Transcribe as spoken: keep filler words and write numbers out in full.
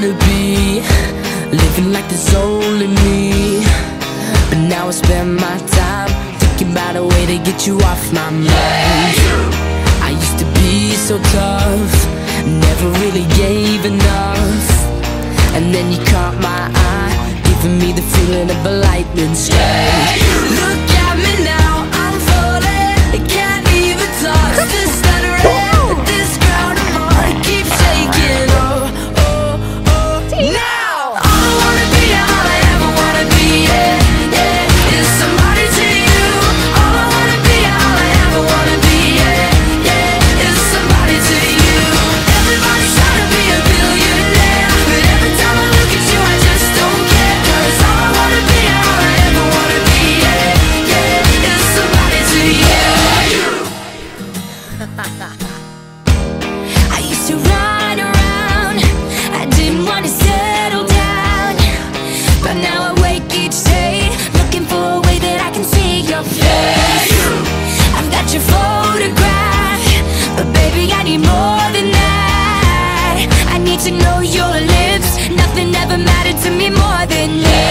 gotta be living like there's only me. But now I spend my time thinking about a way to get you off my mind. I used to be so tough, never really gave enough. And then you caught my eye, giving me the feeling of a lightning strike. Look at me now, I'm falling, I can't even talk. This stuttering, this crowded heart keeps shaking. Oh, oh, oh, now all I wanna be, all I ever wanna be, yeah, yeah, is somebody to you. All I wanna be, all I ever wanna be, yeah, yeah, is somebody to you. Everybody's trying to be a billionaire, but every time I look at you I just don't care. Cause all I wanna be, all I ever wanna be, yeah, yeah, is somebody to you. I used to run around, I didn't want to settle down, but now I wake each day looking for a way that I can see your face. I've got your photograph, but baby I need more than that. I need to know your lips, nothing ever mattered to me more than you.